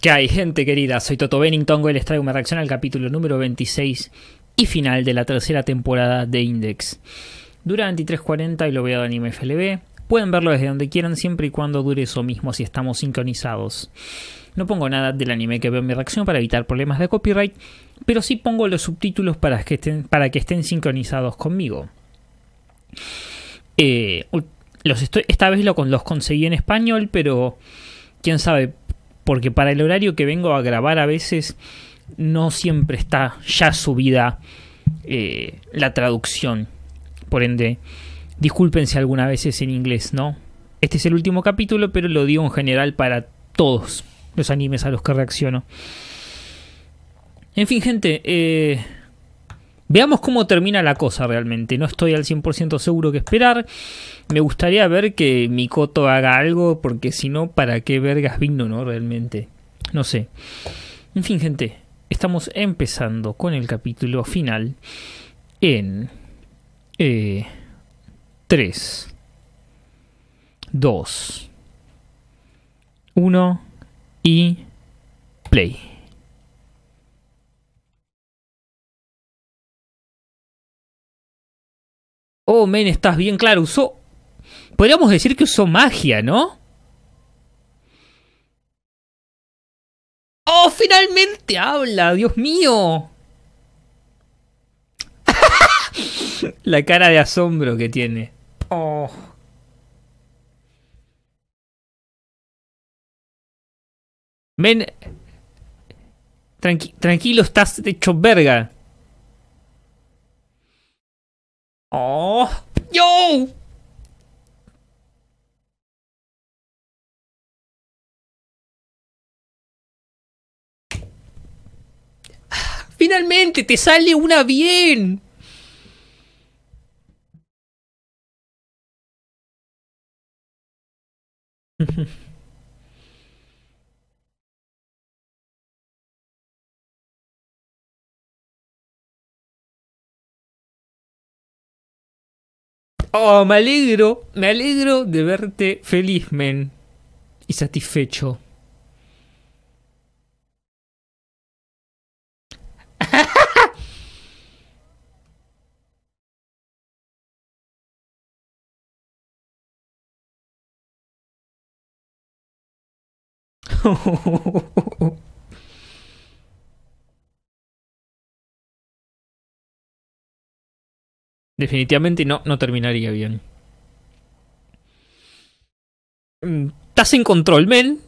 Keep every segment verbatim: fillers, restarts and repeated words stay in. ¿Qué hay, gente querida? Soy Toto Bennington y les traigo una reacción al capítulo número veintiséis y final de la tercera temporada de Index. Dura veintitrés cuarenta y lo veo de anime F L B. Pueden verlo desde donde quieran siempre y cuando dure eso mismo si estamos sincronizados. No pongo nada del anime que veo en mi reacción para evitar problemas de copyright, pero sí pongo los subtítulos para que estén, para que estén sincronizados conmigo. Eh, los estoy, esta vez los conseguí en español, pero quién sabe, porque para el horario que vengo a grabar a veces no siempre está ya subida eh, la traducción. Por ende, discúlpense algunas veces en inglés, ¿no? Este es el último capítulo, pero lo digo en general para todos los animes a los que reacciono. En fin, gente, eh, veamos cómo termina la cosa realmente. No estoy al cien por ciento seguro qué esperar. Me gustaría ver que Mikoto haga algo, porque si no, ¿para qué vergas vino, no? Realmente. No sé. En fin, gente, estamos empezando con el capítulo final en eh, tres, dos, uno y play. Oh, men, estás bien claro. Usó... Podríamos decir que usó magia, ¿no? ¡Oh, finalmente habla! ¡Dios mío! La cara de asombro que tiene. ¡Oh! Men... Tranqui tranquilo, estás hecho verga. ¡Oh! ¡Yo! ¡Finalmente te sale una bien! Oh, me alegro, me alegro de verte feliz, men, y satisfecho. Definitivamente no, no terminaría bien. ¿Estás en control, men?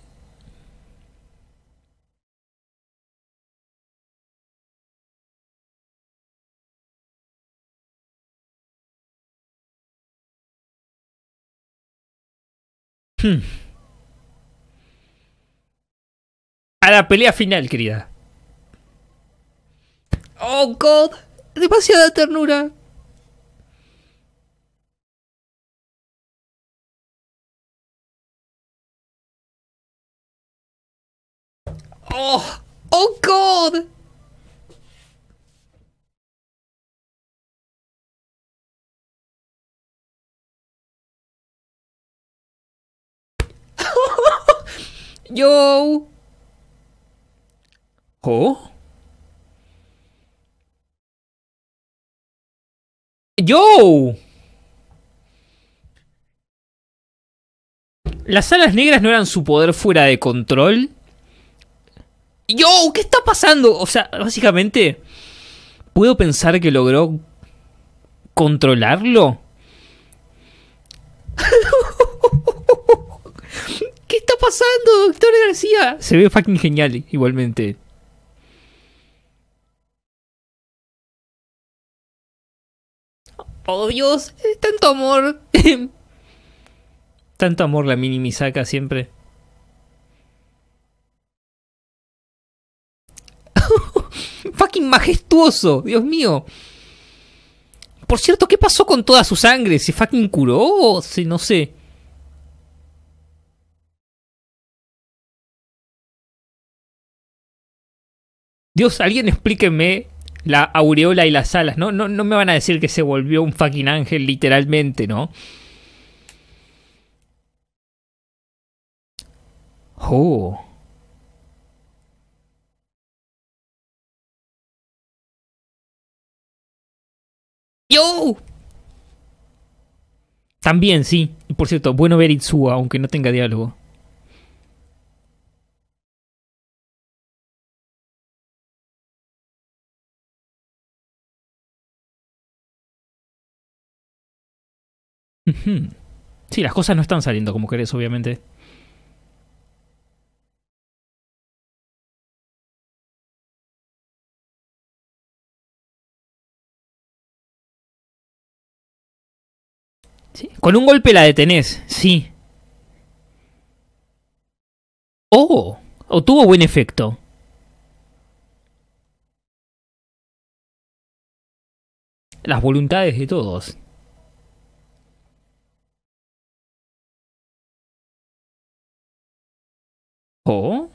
Hmm. A la pelea final, querida. Oh, God. Demasiada ternura. Oh, oh, God. Yo. ¿Oh? ¡Yo! ¿Las alas negras no eran su poder fuera de control? ¡Yo! ¿Qué está pasando? O sea, básicamente... ¿Puedo pensar que logró... controlarlo? ¿Qué está pasando, Doctor García? Se ve fucking genial, igualmente. ¡Oh, Dios! ¡Tanto amor! Tanto amor la mini Misaka siempre. ¡Fucking majestuoso! ¡Dios mío! Por cierto, ¿qué pasó con toda su sangre? ¿Se fucking curó? O se, no sé. Dios, alguien explíqueme... La aureola y las alas, ¿no? No, no me van a decir que se volvió un fucking ángel literalmente, ¿no? Oh. ¡Yo! También, sí. Y por cierto, bueno ver Itsua, aunque no tenga diálogo. Sí, las cosas no están saliendo como querés, obviamente. Sí. Con un golpe la detenés, sí. Oh, obtuvo buen efecto. Las voluntades de todos. Oh.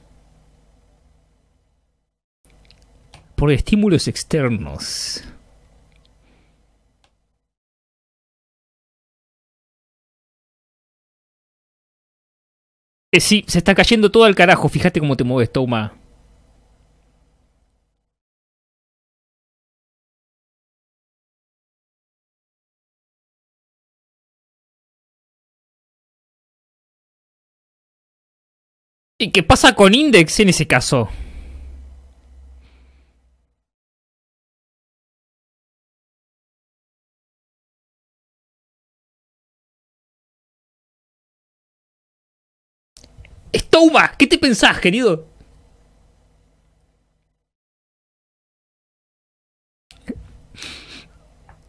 Por estímulos externos. Eh, sí, se está cayendo todo al carajo. Fíjate cómo te mueves, Touma. ¿Y qué pasa con Index en ese caso? ¡Touma! ¿Qué te pensás, querido?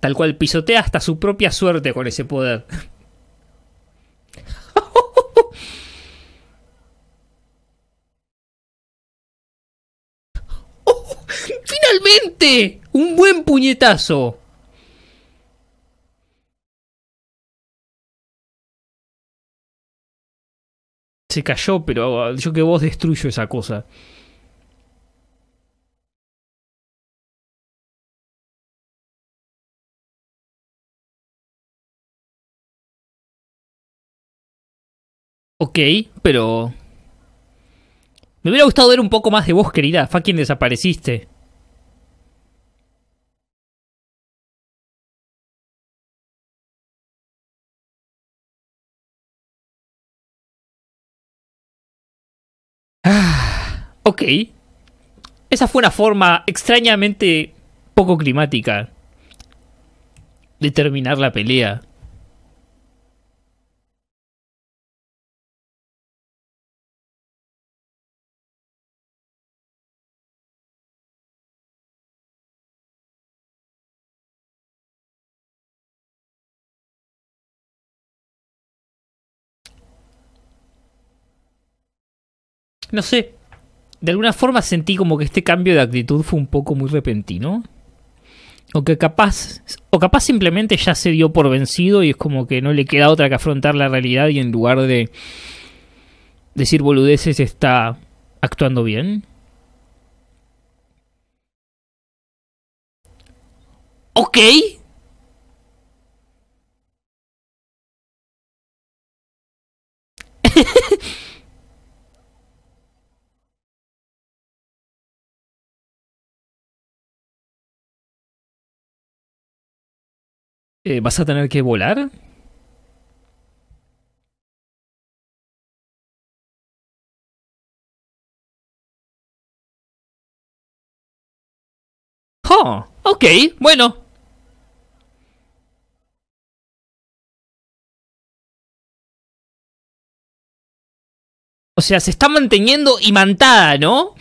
Tal cual pisotea hasta su propia suerte con ese poder. ¡Finalmente! ¡Un buen puñetazo! Se cayó, pero yo que vos destruyo esa cosa. Ok, pero... me hubiera gustado ver un poco más de vos, querida. Fucking desapareciste. Ok, esa fue una forma extrañamente poco climática de terminar la pelea. No sé. De alguna forma sentí como que este cambio de actitud fue un poco muy repentino. O que capaz, o capaz simplemente ya se dio por vencido y es como que no le queda otra que afrontar la realidad y en lugar de decir boludeces está actuando bien. Ok. Eh, ¿vas a tener que volar? Oh, ok, bueno. O sea, se está manteniendo imantada, ¿no?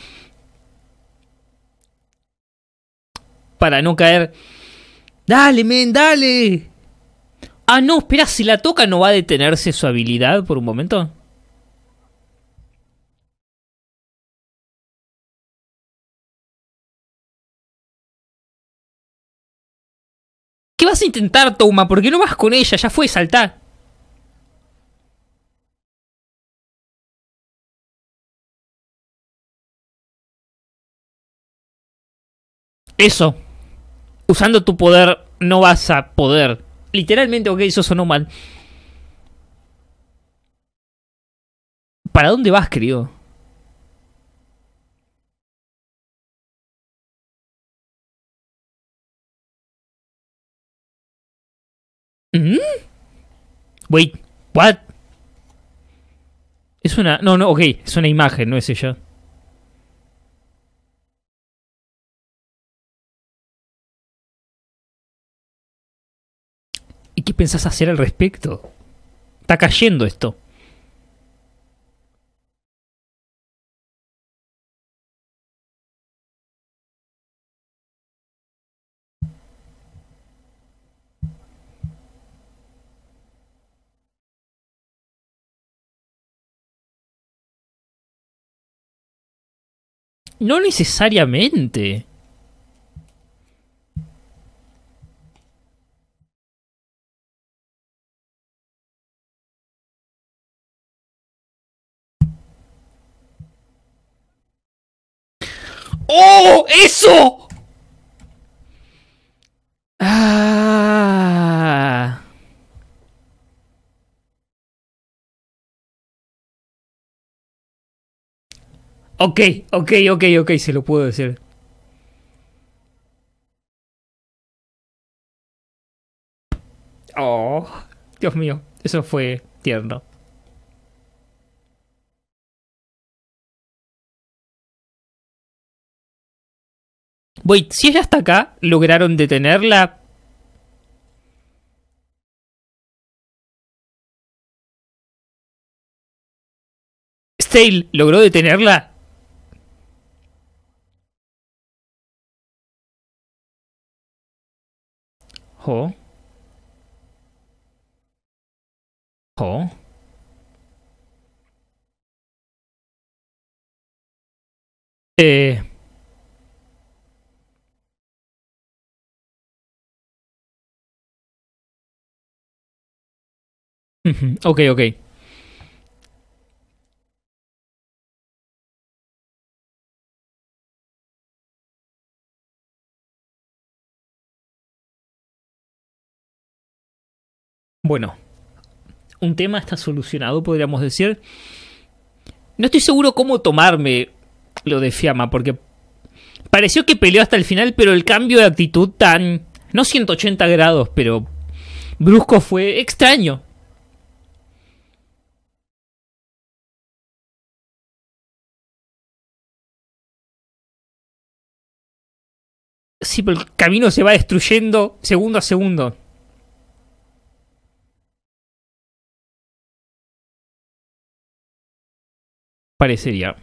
Para no caer... ¡Dale, men! ¡Dale! Ah, no, espera, si la toca no va a detenerse su habilidad por un momento. ¿Qué vas a intentar, Touma? ¿Por qué no vas con ella? Ya fue, saltá. Eso. Usando tu poder no vas a poder. Literalmente, ok, eso sonó mal. ¿Para dónde vas, querido? ¿Mm? Wait, what? Es una... No, no, ok. Es una imagen, no es ella. ¿Y qué pensás hacer al respecto? Está cayendo esto. No necesariamente. ¡Oh! ¡Eso! Ah. Ok, ok, ok, ok, se lo puedo decir. Oh, Dios mío, eso fue tierno. Wait, si ella está acá, ¿lograron detenerla? ¿Stale logró detenerla? Oh. Oh. Eh. Uh-huh. Ok, ok. Bueno, un tema está solucionado, podríamos decir. No estoy seguro cómo tomarme lo de Fiamma, porque pareció que peleó hasta el final, pero el cambio de actitud tan... no ciento ochenta grados, pero brusco fue extraño. Sí, pero el camino se va destruyendo segundo a segundo. Parecería.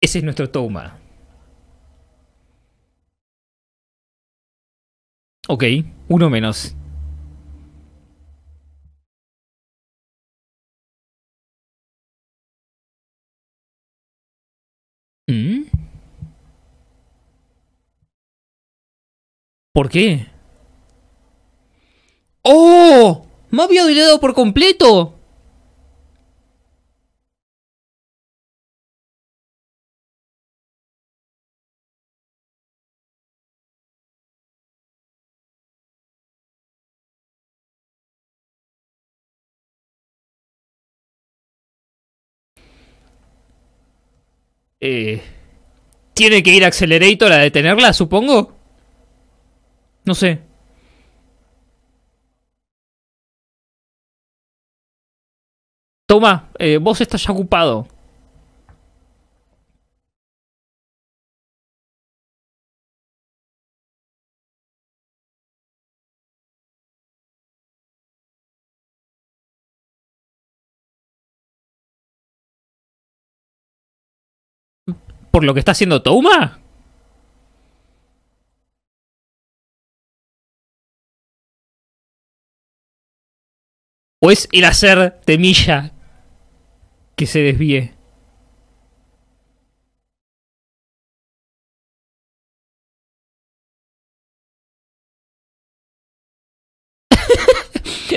Ese es nuestro Touma. Ok, uno menos. ¿Mm? ¿Por qué? ¡Oh! ¡Me había olvidado por completo! Eh... ¿Tiene que ir a Accelerator a detenerla, supongo? No sé. Touma, eh, vos estás ya ocupado. ¿Por lo que está haciendo Touma? ¿O es el hacer de Milla? Que se desvíe.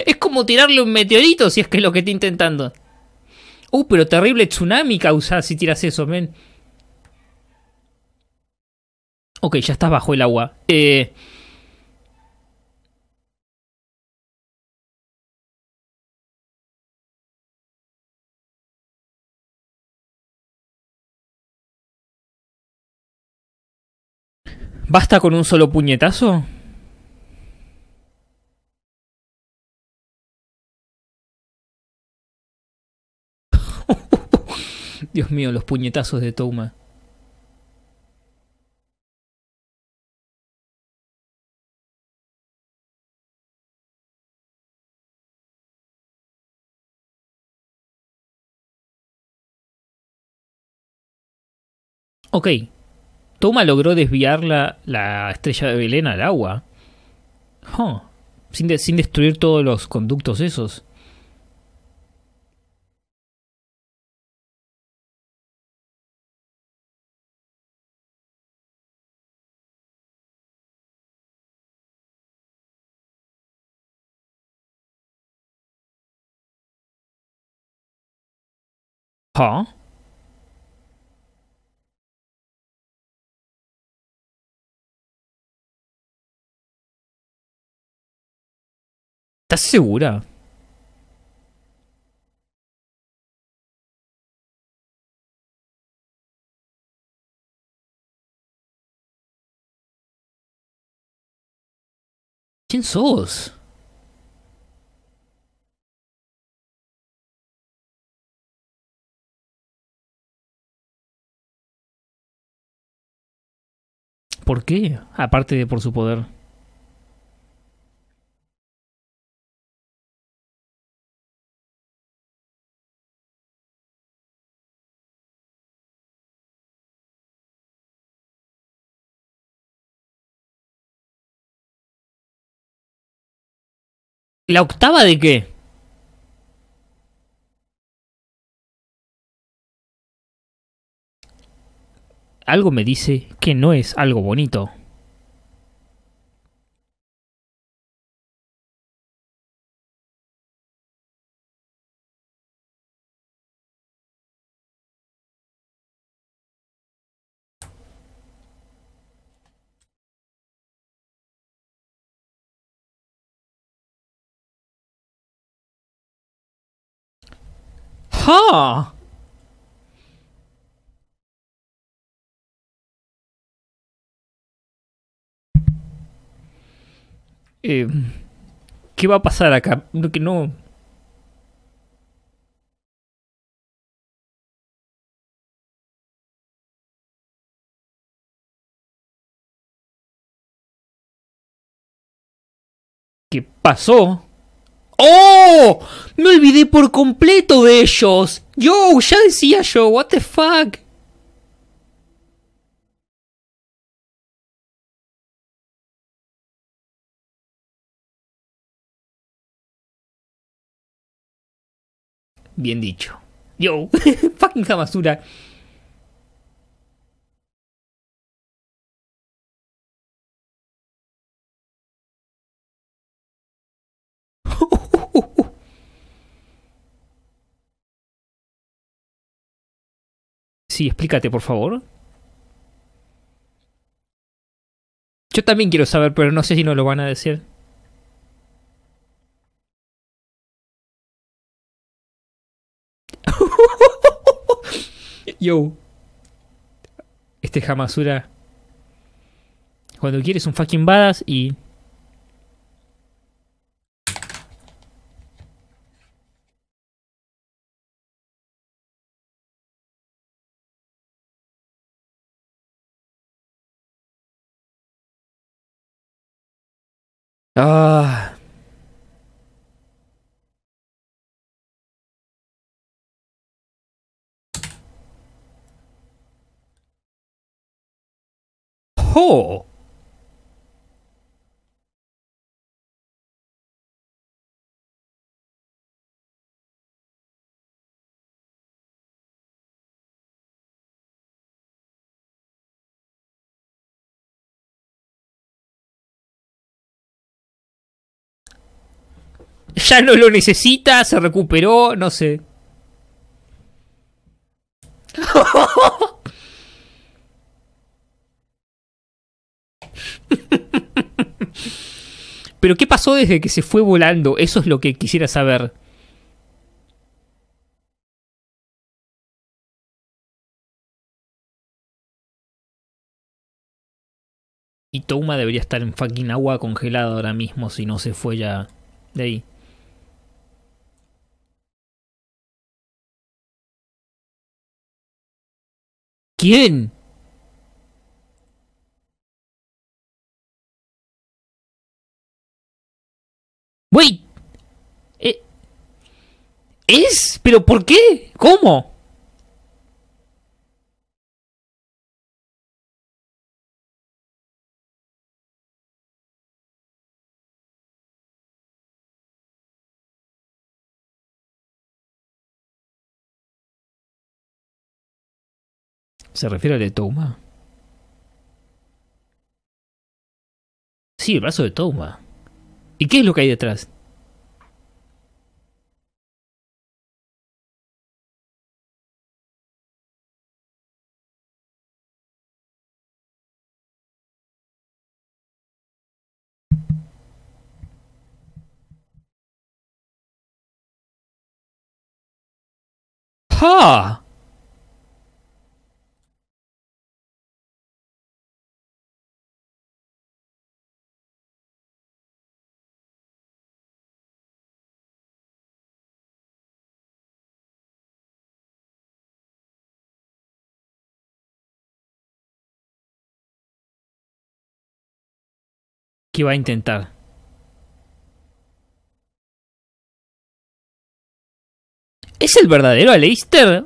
Es como tirarle un meteorito, si es que es lo que está intentando. Uh, pero terrible tsunami causa si tiras eso, men. Ok, ya estás bajo el agua. Eh... ¿Basta con un solo puñetazo? Dios mío, los puñetazos de Touma. Ok, Touma logró desviar la, la estrella de Belén al agua. Huh. Sin, de, sin destruir todos los conductos esos. Huh. ¿Estás segura? ¿Quién sos? ¿Por qué? Aparte de por su poder. ¿La octava de qué? Algo me dice que no es algo bonito. ¡Ja! Eh, ¿Qué va a pasar acá? No, que no. ¿Qué pasó? ¡Oh! Me olvidé por completo de ellos. Yo, ya decía yo, what the fuck. Bien dicho. Yo, fucking Hamasura. Sí, explícate, por favor. Yo también quiero saber, pero no sé si nos lo van a decir. Yo. Este Hamasura. Cuando quieres un fucking badass y... Ah. ¡Oh! Ya no lo necesita, se recuperó, no sé. Pero ¿qué pasó desde que se fue volando? Eso es lo que quisiera saber. Y Touma debería estar en fucking agua congelada ahora mismo si no se fue ya de ahí. ¿Quién? Wait. Eh. ¿Es? ¿Pero por qué? ¿Cómo? ¿Se refiere al de Touma? Sí, el brazo de Touma. ¿Y qué es lo que hay detrás? ¡Ja! ¿Qué va a intentar? ¿Es el verdadero Aleister?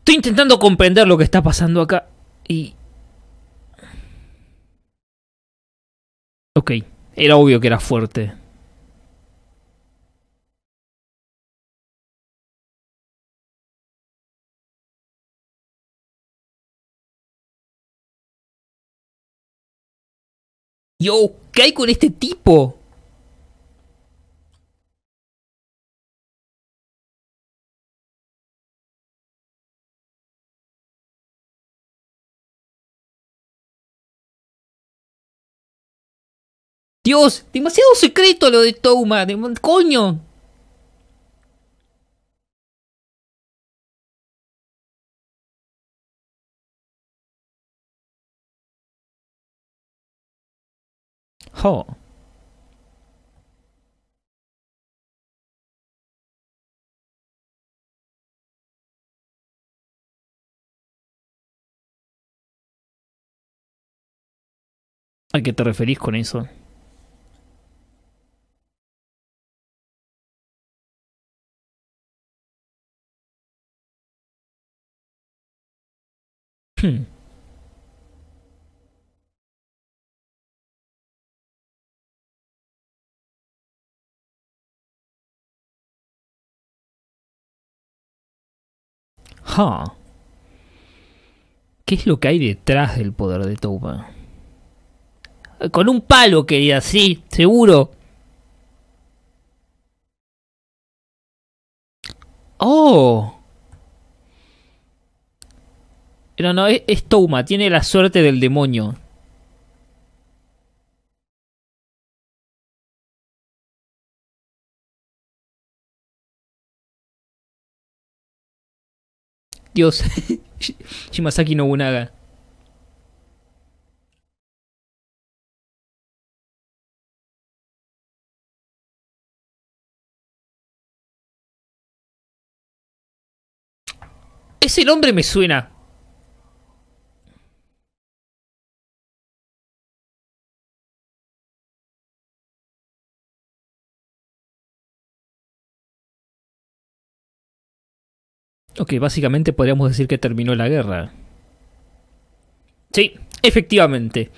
Estoy intentando comprender lo que está pasando acá. Y... ok, era obvio que era fuerte. Yo, ¿qué hay con este tipo? Dios, demasiado secreto lo de Touma, de coño. Oh. ¿A qué te referís con eso? Hmm. Huh. ¿Qué es lo que hay detrás del poder de Touma? Con un palo quería, sí, seguro. Oh. Pero no, es, es Touma, tiene la suerte del demonio. Dios, Shimasaki Nobunaga. Ese nombre me suena. Ok, básicamente podríamos decir que terminó la guerra. Sí, efectivamente.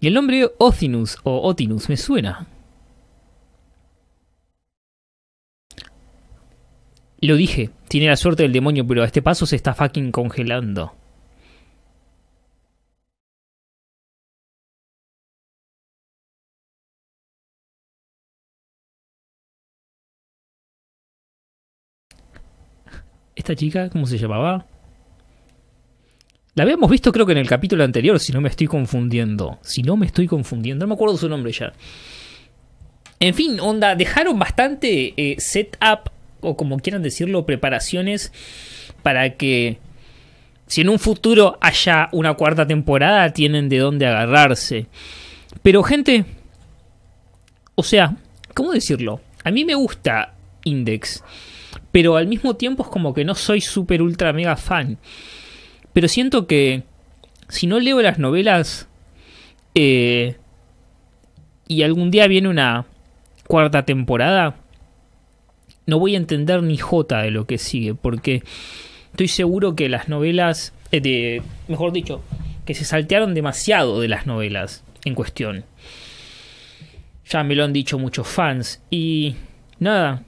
Y el nombre Othinus o Othinus me suena. Lo dije, tiene la suerte del demonio, pero a este paso se está fucking congelando. ¿Esta chica? ¿Cómo se llamaba? La habíamos visto creo que en el capítulo anterior, si no me estoy confundiendo. Si no me estoy confundiendo, no me acuerdo su nombre ya. En fin, onda, dejaron bastante eh, setup, o como quieran decirlo, preparaciones para que Si en un futuro haya una cuarta temporada, tienen de dónde agarrarse. Pero gente, o sea, ¿cómo decirlo? A mí me gusta Index, pero al mismo tiempo es como que no soy súper ultra mega fan. Pero siento que si no leo las novelas eh, y algún día viene una cuarta temporada, no voy a entender ni jota de lo que sigue, porque estoy seguro que las novelas, eh, de, mejor dicho, que se saltearon demasiado de las novelas en cuestión. Ya me lo han dicho muchos fans. Y nada,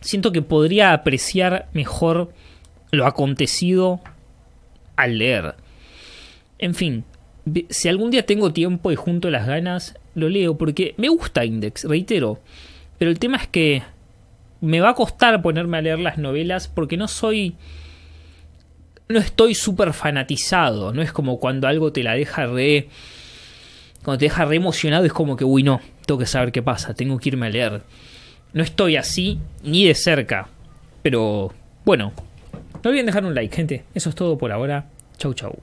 siento que podría apreciar mejor lo acontecido al leer. En fin, si algún día tengo tiempo y junto las ganas, lo leo, porque me gusta Index, reitero. Pero el tema es que me va a costar ponerme a leer las novelas porque no soy... no estoy súper fanatizado. No es como cuando algo te la deja re... cuando te deja re emocionado es como que, uy, no, tengo que saber qué pasa, tengo que irme a leer. No estoy así, ni de cerca. Pero, bueno. No olviden dejar un like, gente. Eso es todo por ahora. Chau, chau.